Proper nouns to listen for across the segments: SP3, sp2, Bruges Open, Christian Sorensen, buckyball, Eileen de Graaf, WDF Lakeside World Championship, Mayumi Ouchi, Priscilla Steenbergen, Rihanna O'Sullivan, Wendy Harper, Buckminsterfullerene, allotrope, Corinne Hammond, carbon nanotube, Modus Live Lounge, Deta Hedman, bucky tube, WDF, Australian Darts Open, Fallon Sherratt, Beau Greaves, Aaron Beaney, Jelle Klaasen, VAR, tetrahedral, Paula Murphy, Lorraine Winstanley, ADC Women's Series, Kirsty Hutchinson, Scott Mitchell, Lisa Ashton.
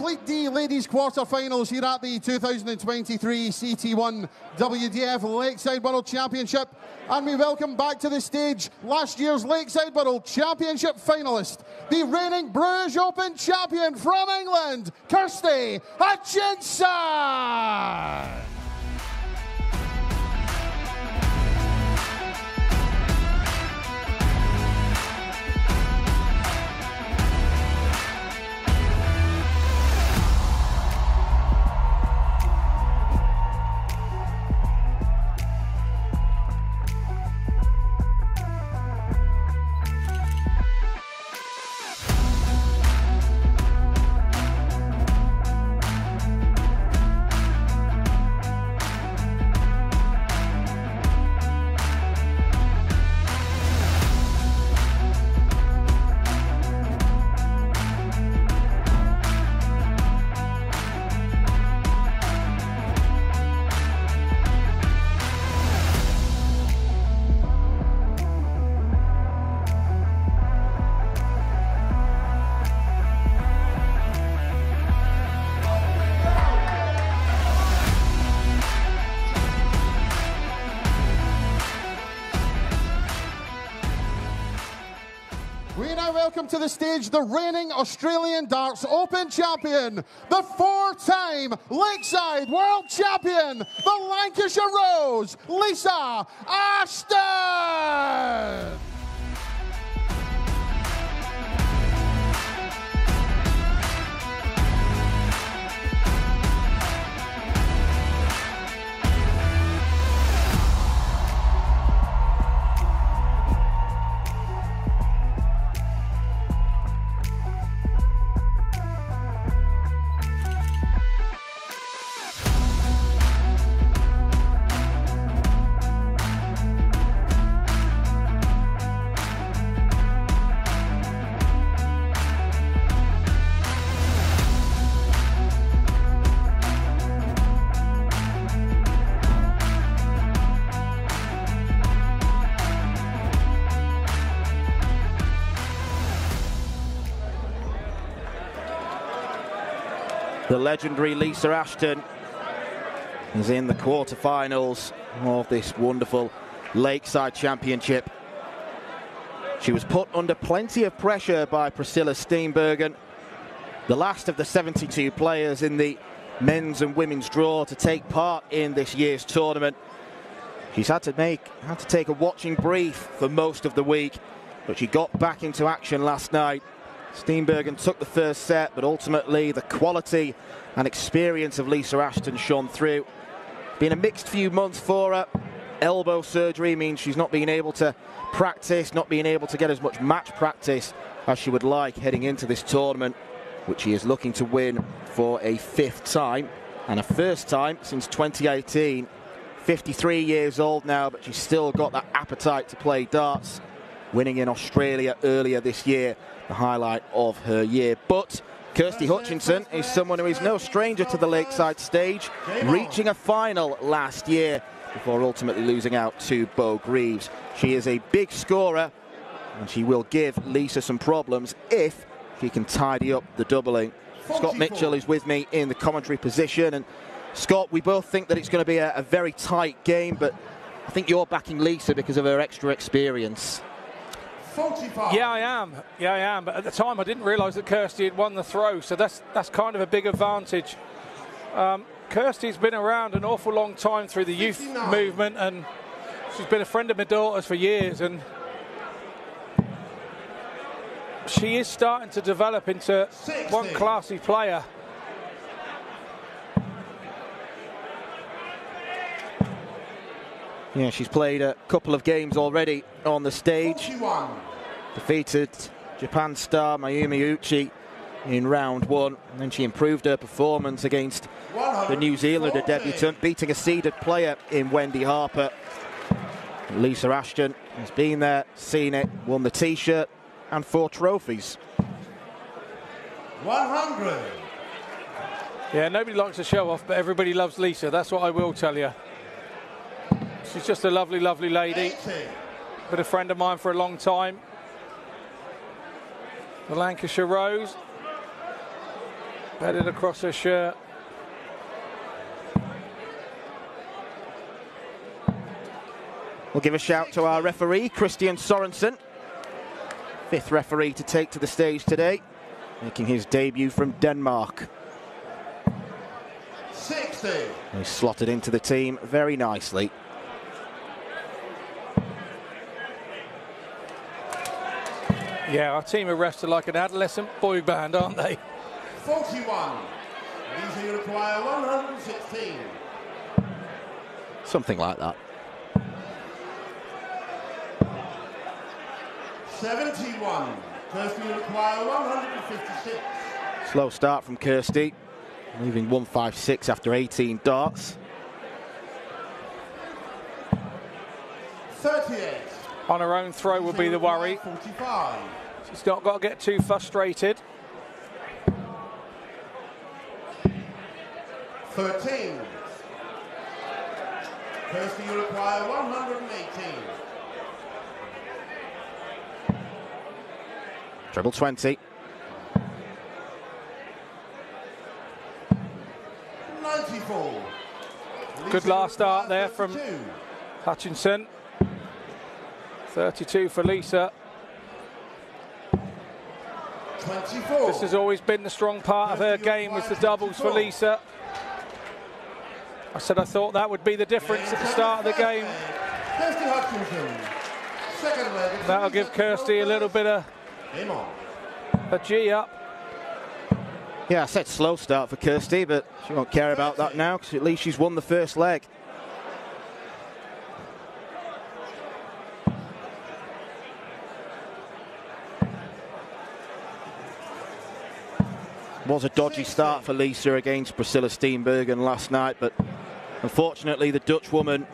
complete the ladies' quarterfinals here at the 2023 CT1 WDF Lakeside World Championship. And we welcome back to the stage last year's Lakeside World Championship finalist, the reigning Bruges Open champion from England, Kirsty Hutchinson. Welcome to the stage, the reigning Australian Darts Open champion, the four-time Lakeside World Champion, the Lancashire Rose, Lisa Ashton! The legendary Lisa Ashton is in the quarterfinals of this wonderful Lakeside Championship. She was put under plenty of pressure by Priscilla Steenbergen, the last of the 72 players in the men's and women's draw to take part in this year's tournament. She's had to take a watching brief for most of the week, but she got back into action last night. Steenbergen took the first set, but ultimately the quality and experience of Lisa Ashton shone through. Been a mixed few months for her. Elbow surgery means she's not being able to practice, not being able to get as much match practice as she would like heading into this tournament, which she is looking to win for a fifth time, and a first time since 2018. 53 years old now, but she's still got that appetite to play darts, winning in Australia earlier this year, the highlight of her year. But Kirsty Hutchinson is someone who is no stranger to the Lakeside stage, reaching a final last year before ultimately losing out to Beau Greaves. She is a big scorer, and she will give Lisa some problems if she can tidy up the doubling. Scott Mitchell is with me in the commentary position, and Scott, we both think that it's going to be a very tight game, but I think you're backing Lisa because of her extra experience. 45. Yeah, I am. But at the time, I didn't realise that Kirsty had won the throw, so that's kind of a big advantage. Kirsty's been around an awful long time through the youth 59. Movement, and she's been a friend of my daughter's for years, and she is starting to develop into 60. One classy player. Yeah, she's played a couple of games already on the stage. 41. Defeated Japan star Mayumi Ouchi in round one. And then she improved her performance against the New Zealander debutant, beating a seeded player in Wendy Harper. Lisa Ashton has been there, seen it, won the T-shirt and 4 trophies. 100. Yeah, nobody likes to show off, but everybody loves Lisa. That's what I will tell you. She's just a lovely, lovely lady. 80. Been a friend of mine for a long time. The Lancashire Rose. Headed across her shirt. We'll give a shout to our referee, Christian Sorensen. Fifth referee to take to the stage today, making his debut from Denmark. 60. He's slotted into the team very nicely. Yeah, our team of refs are like an adolescent boy band, aren't they? 41. These are require 116. Something like that. 71. Kirsty will require 156. Slow start from Kirsty, leaving 156 after 18 darts. 38. On her own throw would be the worry. 45. She's not got to get too frustrated. 13. Kirsty will require 118. Treble 20. 94. Good last start there from Hutchinson. 32 for Lisa. 24. This has always been the strong part of her game, was the doubles for Lisa. I said I thought that would be the difference at the start of the game. Kirsty Hutchinson. That'll give Kirsty a little bit of a G up. Yeah, I said slow start for Kirsty, but she won't care about that now because at least she's won the first leg. 16. Was a dodgy start for Lisa against Priscilla Steenbergen last night, but unfortunately the Dutch woman,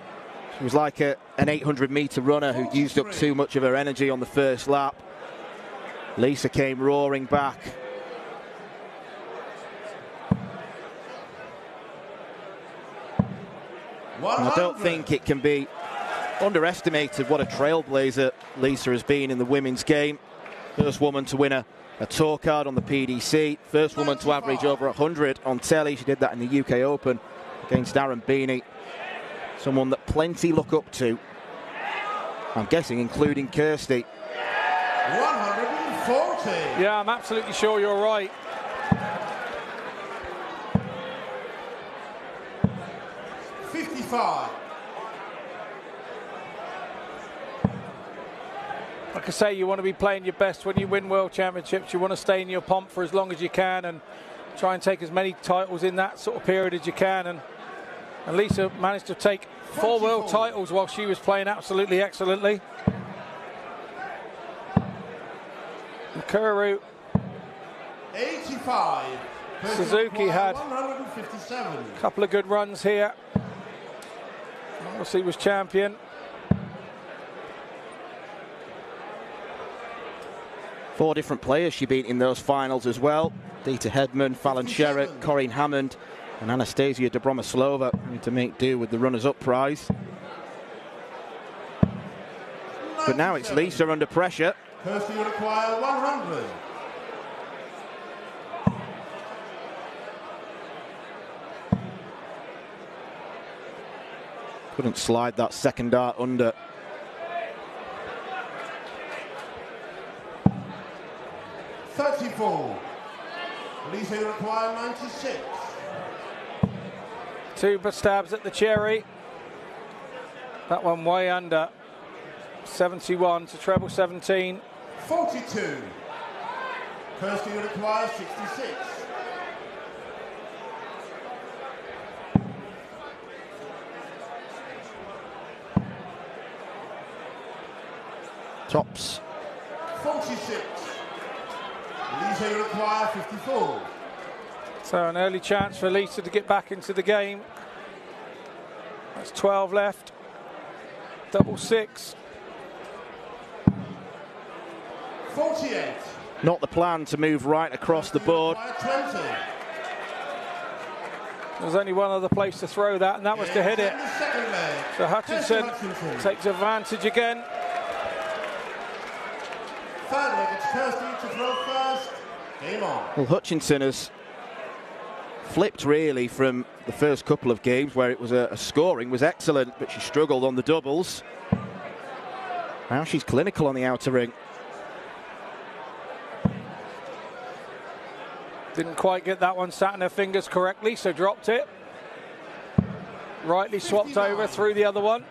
she was like an 800-metre runner who used up too much of her energy on the first lap. Lisa came roaring back. 100. And I don't think it can be underestimated what a trailblazer Lisa has been in the women's game. First woman to win a tour card on the PDC. First woman to average over 100 on telly. She did that in the UK Open against Aaron Beaney. Someone that plenty look up to. I'm guessing including Kirsty. 140. Yeah, I'm absolutely sure you're right. 55. Like I say, you want to be playing your best when you win World Championships. You want to stay in your pomp for as long as you can and try and take as many titles in that sort of period as you can. And Lisa managed to take 4 world titles while she was playing absolutely excellently. Kuru. 85. Suzuki had 157. A couple of good runs here. Obviously was champion. 4 different players she beat in those finals as well. Deta Hedman, Fallon Sherratt, Corinne Hammond and Anastasia Dobromyslova need to make do with the runners-up prize. But now it's Lisa under pressure. Kirsty will acquire 100. Couldn't slide that second dart under. 34. Lisa will acquire 96. 2 stabs at the cherry. That one way under. 71 to treble 17. 42. Kirsty would acquire 66. 46. Lisa would acquire 54. So an early chance for Lisa to get back into the game. That's 12 left. Double 6. 48. Not the plan to move right across the board. 20. There's only one other place to throw that, and that was to hit it. So Hutchinson takes advantage again. Third leg, it's Kirsty to throw first. Game on. Well, Hutchinson has flipped really from the first couple of games where it was scoring was excellent, but she struggled on the doubles. Now she's clinical on the outer ring. Didn't quite get that one sat in her fingers correctly, so dropped it. Rightly swapped 59. Over through the other one.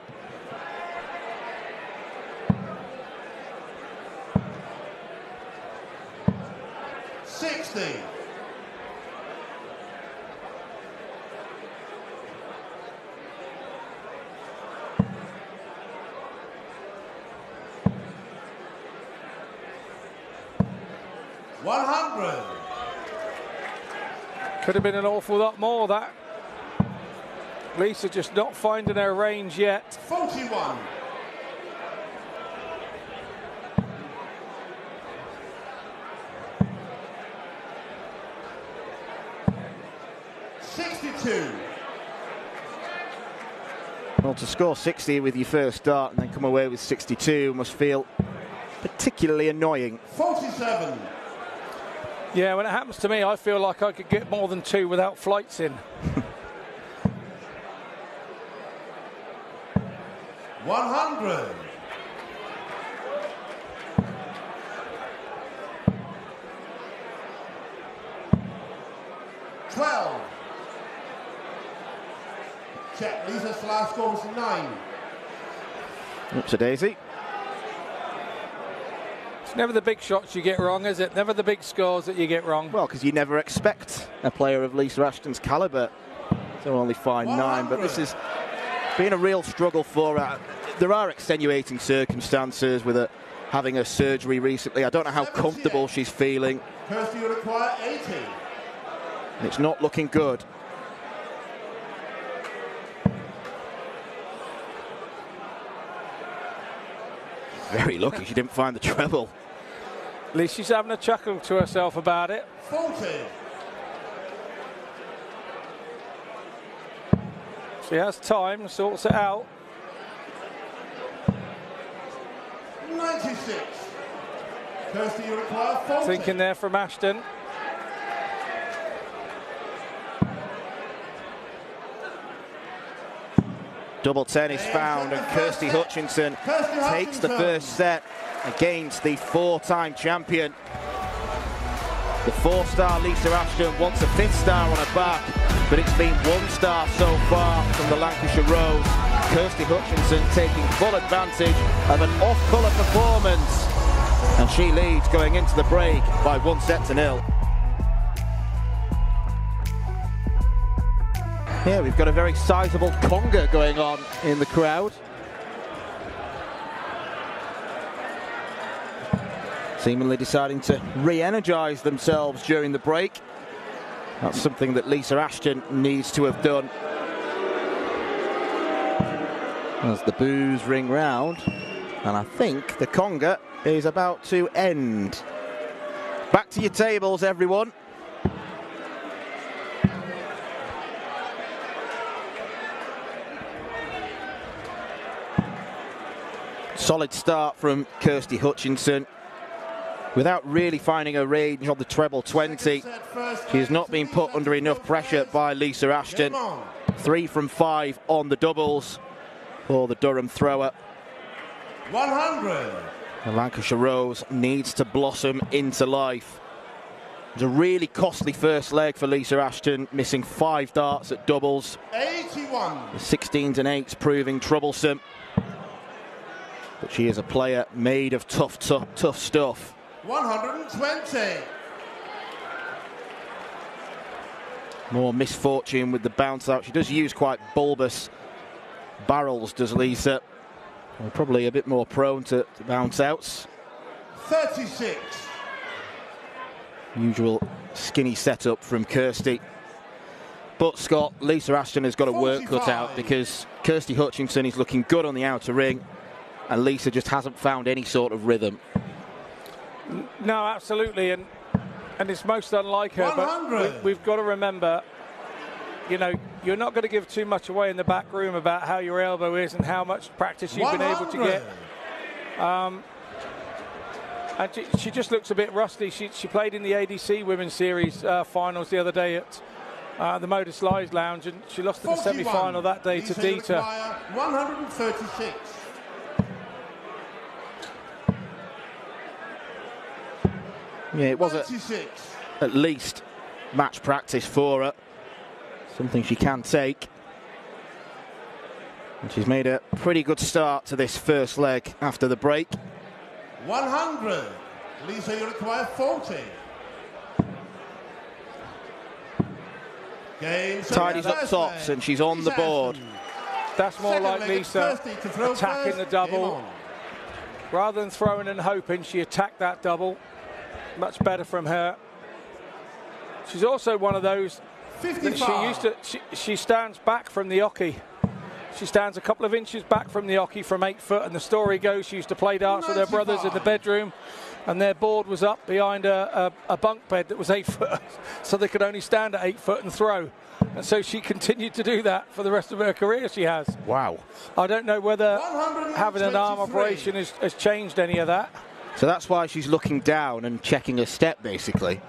Could have been an awful lot more, that. Lisa just not finding her range yet. 41. Well, to score 60 with your first dart and then come away with 62 must feel particularly annoying. 47. Yeah, when it happens to me, I feel like I could get more than two without flights in. 100. Check, Lisa's last score was 9. Oops a daisy. It's never the big shots you get wrong, is it? Never the big scores that you get wrong. Well, because you never expect a player of Lisa Ashton's calibre to only find 9, but this has been a real struggle for her. There are extenuating circumstances with her having a surgery recently. I don't know how comfortable she's feeling. Kirsty will require 80. And it's not looking good. 40. Very lucky she didn't find the treble. At least she's having a chuckle to herself about it. 40. She has time, sorts it out. 96. Kirsty, you require 40. Thinking there from Ashton. 10 is found, and Kirsty Hutchinson takes the first set against the 4-time champion. The 4-star Lisa Ashton wants a 5th star on her back, but it's been 1 star so far from the Lancashire Rose. Kirsty Hutchinson taking full advantage of an off-colour performance, and she leads going into the break by 1 set to nil. Here we've got a very sizable conga going on in the crowd. Seemingly deciding to re-energise themselves during the break. That's something that Lisa Ashton needs to have done. As the boos ring round, and I think the conga is about to end. Back to your tables, everyone. Solid start from Kirsty Hutchinson. Without really finding her range on the treble 20, she has not been put under enough pressure by Lisa Ashton. 3 from 5 on the doubles for the Durham thrower. 100. The Lancashire Rose needs to blossom into life. It was a really costly first leg for Lisa Ashton, missing 5 darts at doubles. 81. The 16s and 8s proving troublesome. But she is a player made of tough stuff. 120. More misfortune with the bounce out. She does use quite bulbous barrels, does Lisa. Well, probably a bit more prone to bounce outs. 36. Usual skinny setup from Kirsty. But, Scott, Lisa Ashton has got a work cut out because Kirsty Hutchinson is looking good on the outer ring. And Lisa just hasn't found any sort of rhythm. No, absolutely, and it's most unlike her. 100. But we've got to remember, you know, you're not going to give too much away in the back room about how your elbow is and how much practice you've 100. Been able to get. And she just looks a bit rusty. She played in the ADC Women's Series finals the other day at the Modus Live Lounge, and she lost in the semi-final that day to Deta. 136. Yeah, it was at least match practice for her. Something she can take. And she's made a pretty good start to this first leg after the break. 100. Lisa, you require 40. Tidies up tops, and she's on the board. That's more like Lisa attacking the double. Rather than throwing and hoping, she attacked that double. Much better from her. She's also one of those that she stands back from the hockey. She stands a couple of inches back from the hockey from 8 foot, and the story goes she used to play darts with her brothers in the bedroom, and their board was up behind a bunk bed that was 8 foot, so they could only stand at 8 foot and throw. And so she continued to do that for the rest of her career, she has. Wow. I don't know whether having an arm operation has changed any of that. So that's why she's looking down and checking her step, basically.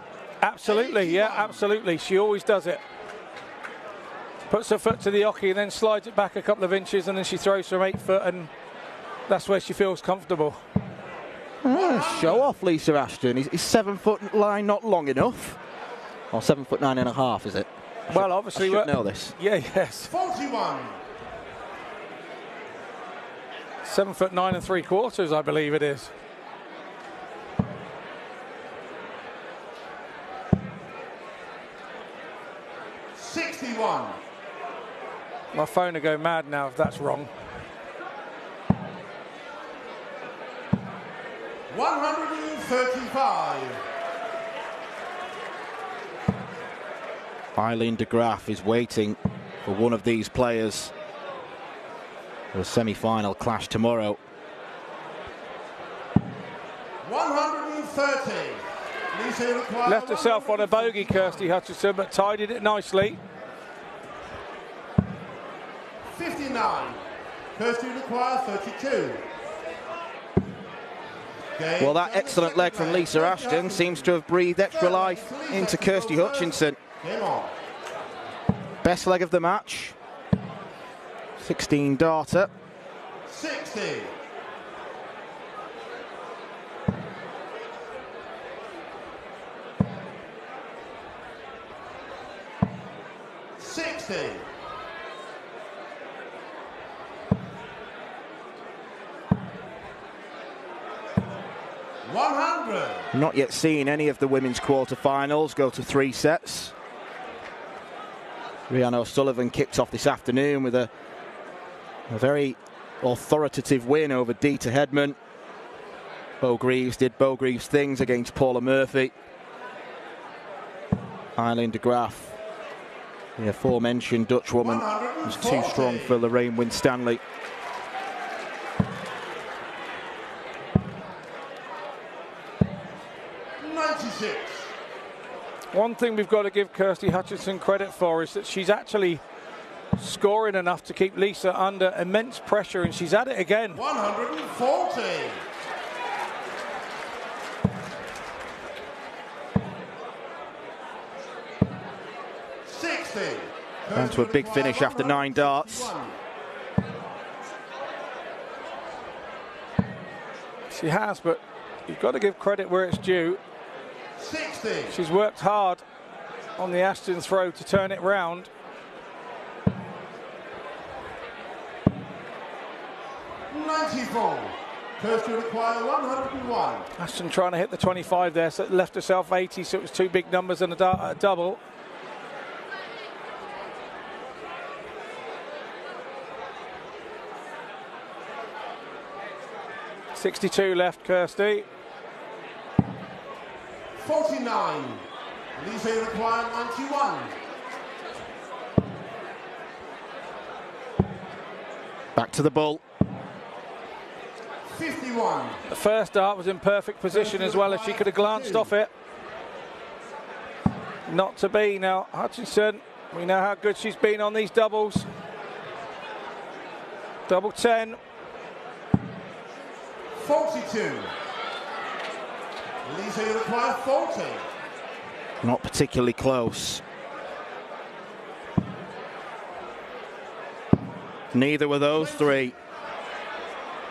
Absolutely, yeah, absolutely. She always does it. Puts her foot to the hockey and then slides it back a couple of inches, and then she throws from 8 foot, and that's where she feels comfortable. Ah, show off, Lisa Ashton. Is 7 foot line not long enough? Or 7 foot 9 and a half, is it? Well, obviously we know this. Yeah, yes. 41. 7 foot 9 and 3/4, I believe it is. My phone will go mad now if that's wrong. 135. Eileen de Graaf is waiting for one of these players for a semi-final clash tomorrow. 130. Left herself on a bogey, Kirsty Hutchinson, but tidied it nicely. 59. Kirsty requires 32. Well, that excellent leg from Lisa Ashton seems to have breathed extra life into Kirsty Hutchinson. Best leg of the match. 16 darter. 60. 60. 100. Not yet seen any of the women's quarterfinals go to 3 sets. Rihanna O'Sullivan kicked off this afternoon with a very authoritative win over Deta Hedman. Beau Greaves did Beau Greaves things against Paula Murphy. Eileen de Graaf, the aforementioned Dutch woman, was too strong for Lorraine Winstanley. 96. One thing we've got to give Kirsty Hutchinson credit for is that she's actually scoring enough to keep Lisa under immense pressure, and she's at it again. 140. 60. Down to a big finish after 9 darts. She has, but you've got to give credit where it's due. 60. She's worked hard on the Ashton throw to turn it round. 94. Kirsty requires 101. Ashton trying to hit the 25 there, so it left herself 80, so it was 2 big numbers and a double. 62 left, Kirsty. 49. Lisa required 91. Back to the ball. 51. The first dart was in perfect position as well, as she could have glanced off it. Not to be. Now, Hutchinson, we know how good she's been on these doubles. Double 10. 42. Lisa, you require 40. Not particularly close. Neither were those three.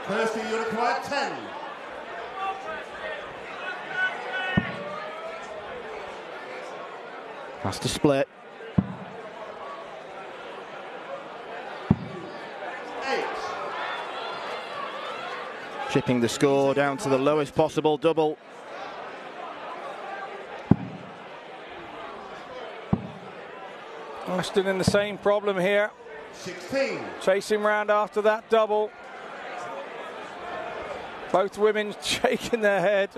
Kirsty, you require 10. Has to split. 8. Chipping the score down to the lowest possible double. Ashton in the same problem here. 16. Chasing round after that double. Both women shaking their head.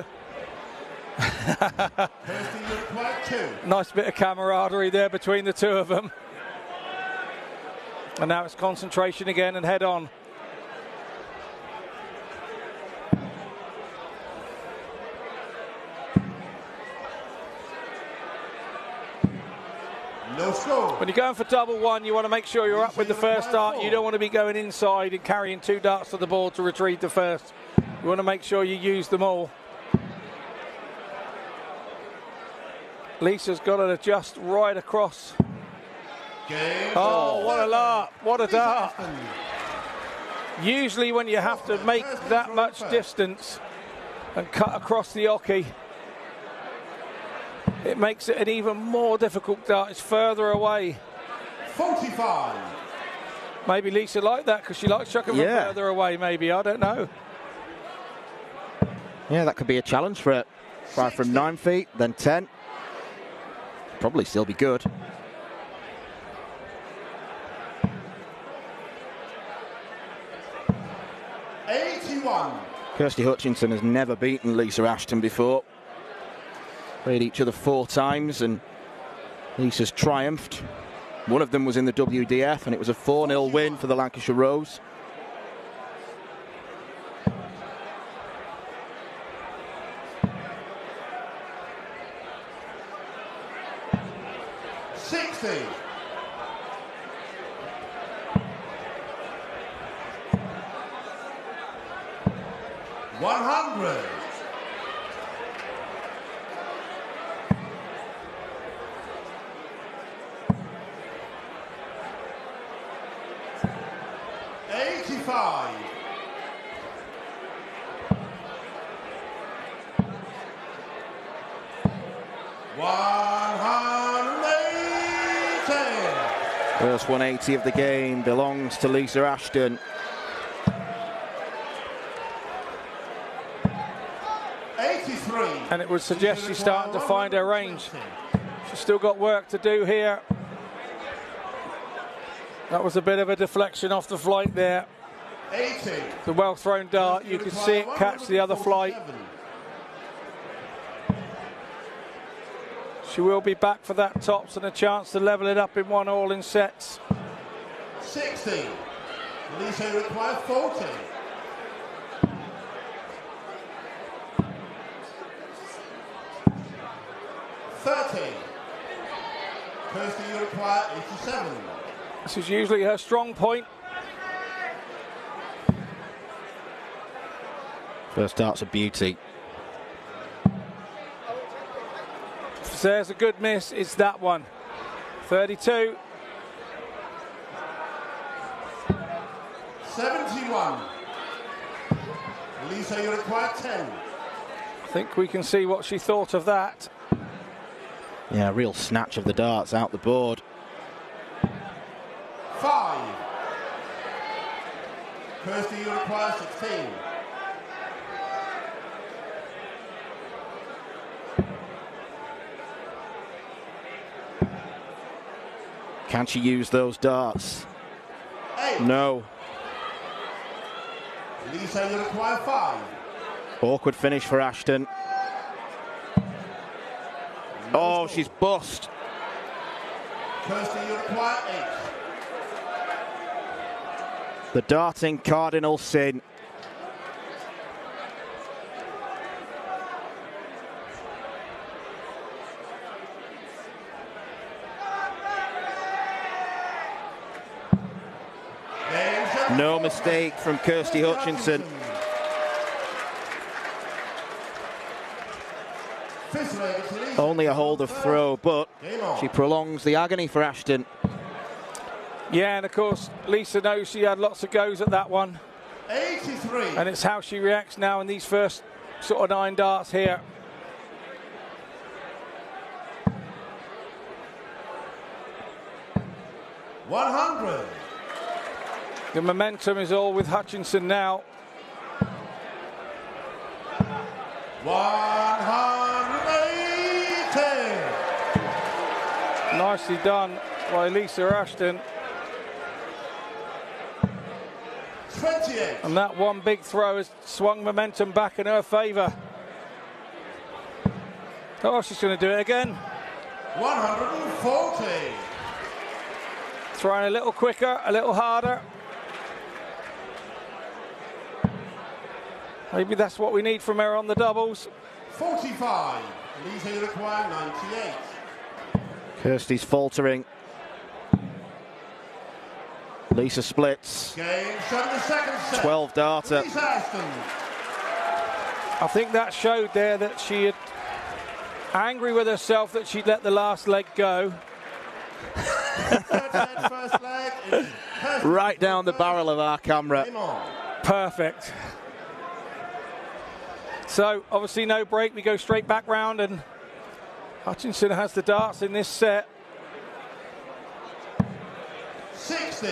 Nice bit of camaraderie there between the two of them. And now it's concentration again and head on. When you're going for double one, you want to make sure you're up with the first dart. You don't want to be going inside and carrying two darts to the board to retrieve the first. You want to make sure you use them all. Lisa's got to adjust right across. Oh, what a lark. What a dart. Usually when you have to make that much distance and cut across the oki, it makes it an even more difficult dart. It's further away. 45. Maybe Lisa liked that because she likes chucking from further away, maybe. I don't know. Yeah, that could be a challenge for it. Right from 9 feet, then 10. Probably still be good. Kirsty Hutchinson has never beaten Lisa Ashton before. Played each other 4 times and Lisa's triumphed. One of them was in the WDF and it was a 4-0 win for the Lancashire Rose. First 180 of the game belongs to Lisa Ashton. 83. And it would suggest she's starting to find her range. She's still got work to do here. That was a bit of a deflection off the flight there. 80. The well thrown dart, you could see it catch the other flight. She will be back for that tops and a chance to level it up in one all in sets. 60. Lisa requires 40. 30. Kirsty, you require 87. This is usually her strong point. First dart's a beauty. There's a good miss, it's that one. 32. 71. Lisa, you require 10. I think we can see what she thought of that. Yeah, a real snatch of the darts out the board. 5. Kirsty, you require 16. Can she use those darts? 8. No. Lisa, you require 5. Awkward finish for Ashton. Oh, she's bust. Kirsty, you require 8. The darting cardinal sin. 8 from Kirsty Hutchinson. Only a hold of throw, but she prolongs the agony for Ashton. Yeah, and of course, Lisa knows she had lots of goes at that one. 83. And it's how she reacts now in these first sort of 9 darts here. The momentum is all with Hutchinson now. 180. Nicely done by Lisa Ashton. 28. And that one big throw has swung momentum back in her favour. Oh, she's going to do it again. 140. Trying a little quicker, a little harder. Maybe that's what we need from her on the doubles. 45. Lisa, you require 98. Kirsty's faltering. Lisa splits. Game shot in the second set. 12 darter. Lisa Ashton. I think that showed there that she had angry with herself that she'd let the last leg go. Right down the barrel of our camera. Perfect. So obviously no break, we go straight back round, and Hutchinson has the darts in this set. 60.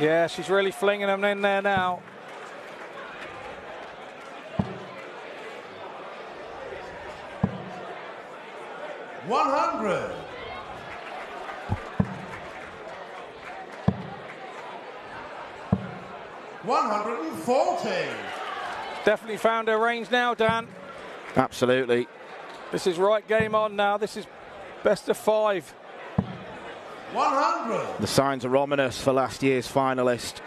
Yeah, she's really flinging them in there now. 100. Definitely found her range now, Dan. Absolutely. This is right game on now. This is best of 5. 100. The signs are ominous for last year's finalist.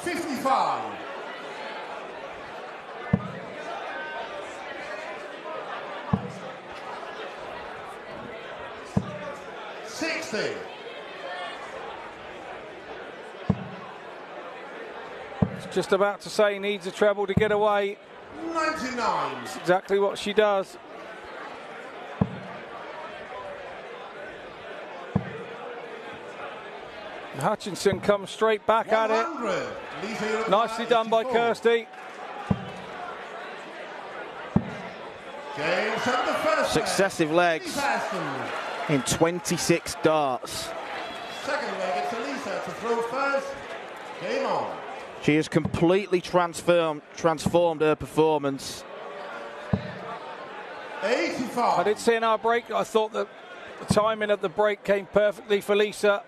55. 60. 'Just about to say needs a treble to get away. 99. That's exactly what she does. 100. Hutchinson comes straight back at it. Nicely done by Kirsty. Successive legs in 26 darts. Second leg, it's Elisa to throw first. Game on. She has completely transformed her performance. 85. I did see in our break, I thought that the timing of the break came perfectly for Lisa.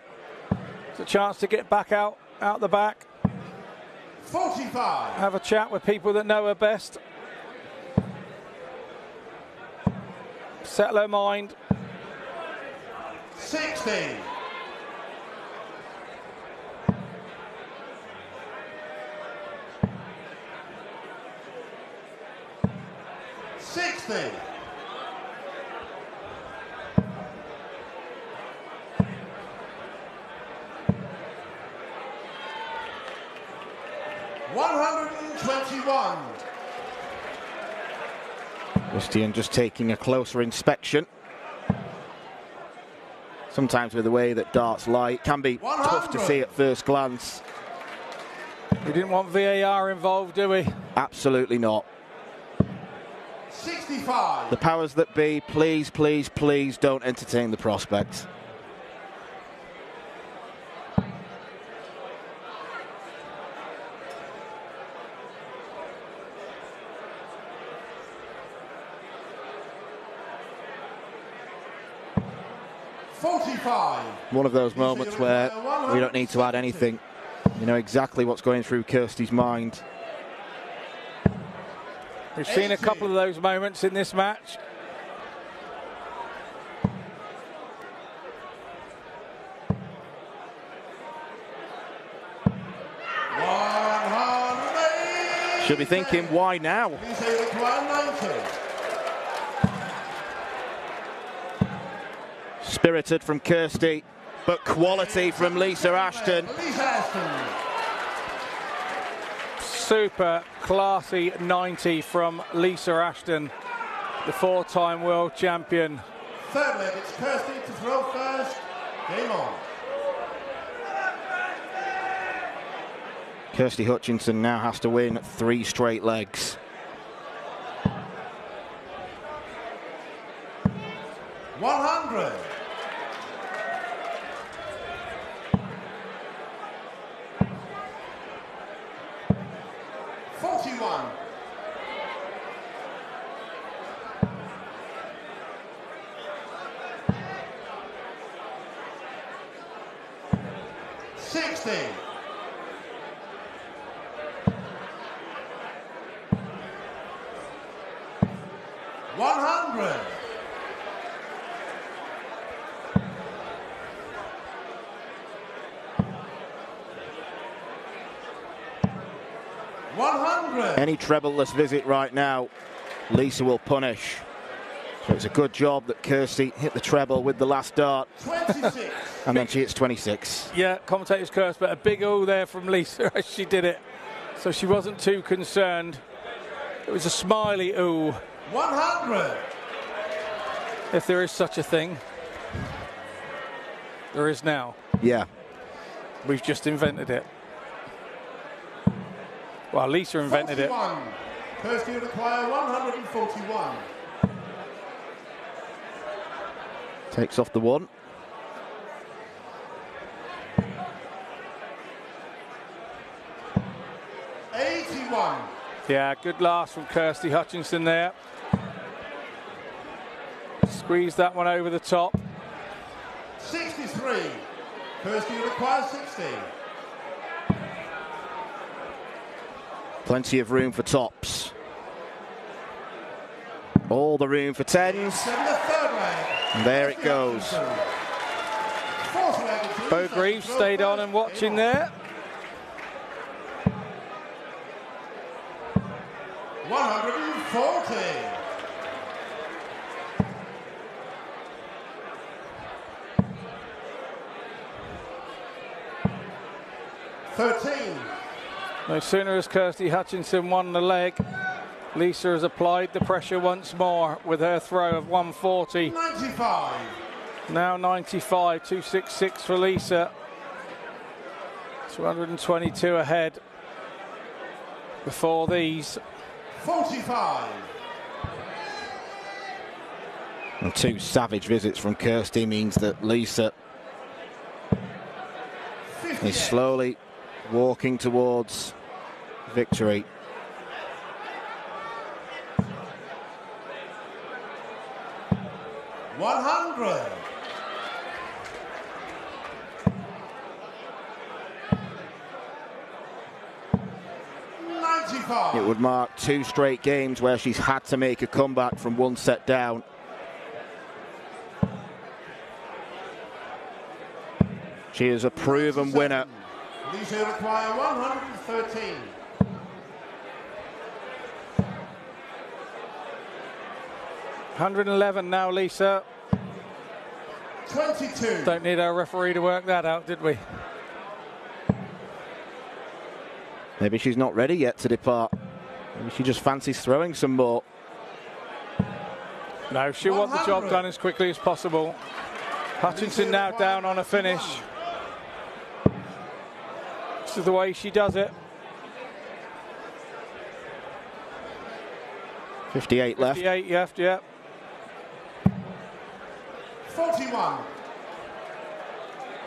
It's a chance to get back out the back. 45. Have a chat with people that know her best. Settle her mind. 60. 60. 121. Christian just taking a closer inspection. Sometimes with the way that darts lie, it can be 100. Tough to see at first glance. We didn't want VAR involved, do we? Absolutely not. 65. The powers that be, please, please, please don't entertain the prospect. 45. One of those moments where we don't need to add anything. You know exactly what's going through Kirsty's mind. We've seen a couple of those moments in this match. 180. Should be thinking, why now? 190. Spirited from Kirsty. but quality from Lisa Ashton. Super classy 90 from Lisa Ashton, the four-time world champion. Third leg, it's Kirsty to throw first. Game on. Kirsty Hutchinson now has to win 3 straight legs. Any treble-less visit right now, Lisa will punish. So it's a good job that Kirsty hit the treble with the last dart. 26. And then she hits 26. Yeah, commentator's curse, but a big O there from Lisa as she did it. So she wasn't too concerned. It was a smiley O. 100. If there is such a thing. There is now. Yeah. We've just invented it. Well, Lisa invented it. Kirsty would acquire 141. Takes off the 1. Yeah, good last from Kirsty Hutchinson there. Squeeze that one over the top. 63. Kirsty would acquire 60. Plenty of room for tops. All the room for tens. And there it goes. Beau Greaves stayed on and watching there. 140. 13. No sooner has Kirsty Hutchinson won the leg, Lisa has applied the pressure once more with her throw of 140. 95. Now 95, 266 for Lisa. 222 ahead before these. 45. And 2 savage visits from Kirsty means that Lisa 58. Is slowly walking towards victory. 100. 95. It would mark 2 straight games where she's had to make a comeback from 1 set down. 97. She is a proven winner. Lisa require 113. 111 now, Lisa. 22. Don't need our referee to work that out, did we? Maybe she's not ready yet to depart. Maybe she just fancies throwing some more. No, she'll want the job done as quickly as possible. Hutchinson now down on a finish. Of the way she does it. 58 left. 58 left, yeah. 41.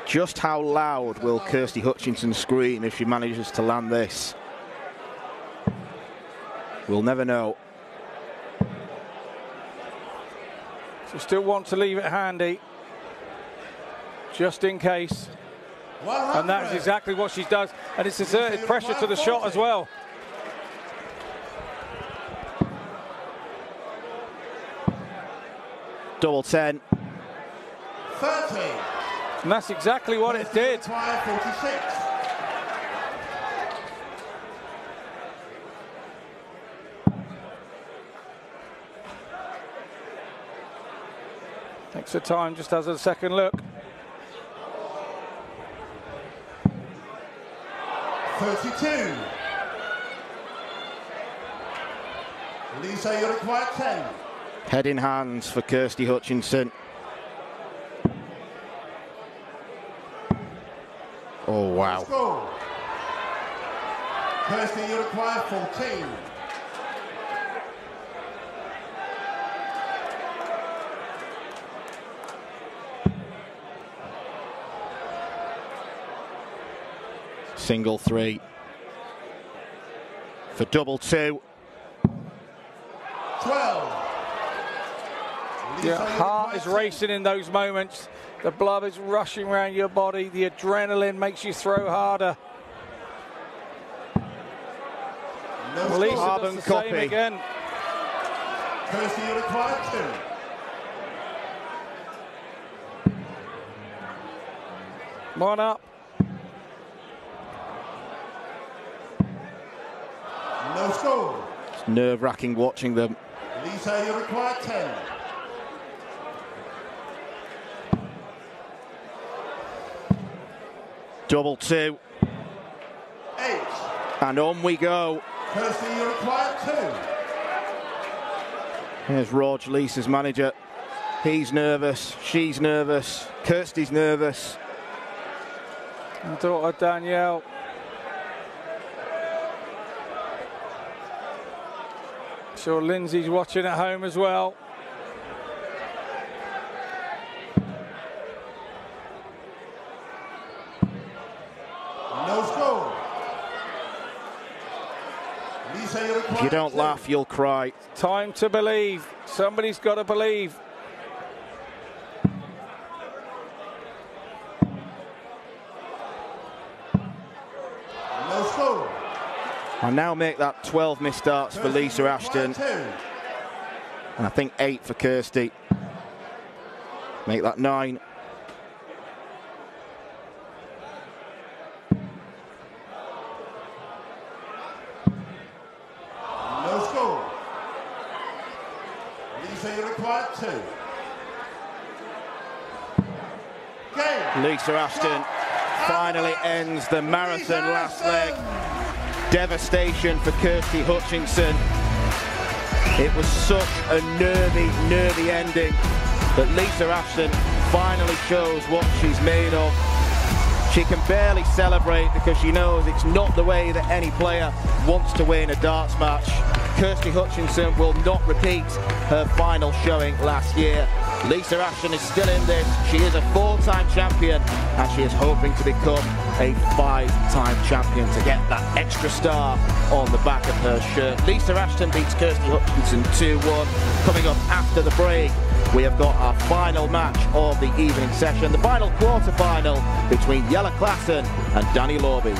Just how loud will Kirsty Hutchinson scream if she manages to land this? We'll never know. So still want to leave it handy, just in case. 100. And that's exactly what she does, and it's exerted pressure to the shot as well. 10. 30. And that's exactly what it did. 46. Takes her time, just has a second look. 32. Lisa, you require 10. Head in hands for Kirsty Hutchinson. Oh, wow. Kirsty, you require 14. Single three for double two. 12. Your heart is racing in those moments. The blood is rushing around your body. The adrenaline makes you throw harder. No Lisa does the same again. Kirsty, you require 2. Come on up. No score. It's nerve-wracking watching them. Lisa, you require 10. Double two. 8. And on we go. Kirsty, you require 2. Here's Rog, Lisa's manager. He's nervous, she's nervous, Kirsty's nervous. And daughter Danielle. I'm sure Lindsay's watching at home as well. If you don't laugh, you'll cry. Time to believe. Somebody's got to believe. No score. And now make that 12 missed starts for Lisa Ashton. 2. And I think 8 for Kirsty. Make that 9. Lisa Ashton finally ends the marathon last leg. Devastation for Kirsty Hutchinson. It was such a nervy ending, but Lisa Ashton finally shows what she's made of. She can barely celebrate because she knows it's not the way that any player wants to win a darts match. Kirsty Hutchinson will not repeat her final showing last year. Lisa Ashton is still in this. She is a 4-time champion and she is hoping to become a 5-time champion to get that extra star on the back of her shirt. Lisa Ashton beats Kirsty Hutchinson 2-1. Coming up after the break, we have got our final match of the evening session, the final quarter-final between Jelle Klaasen and Danny Lauby.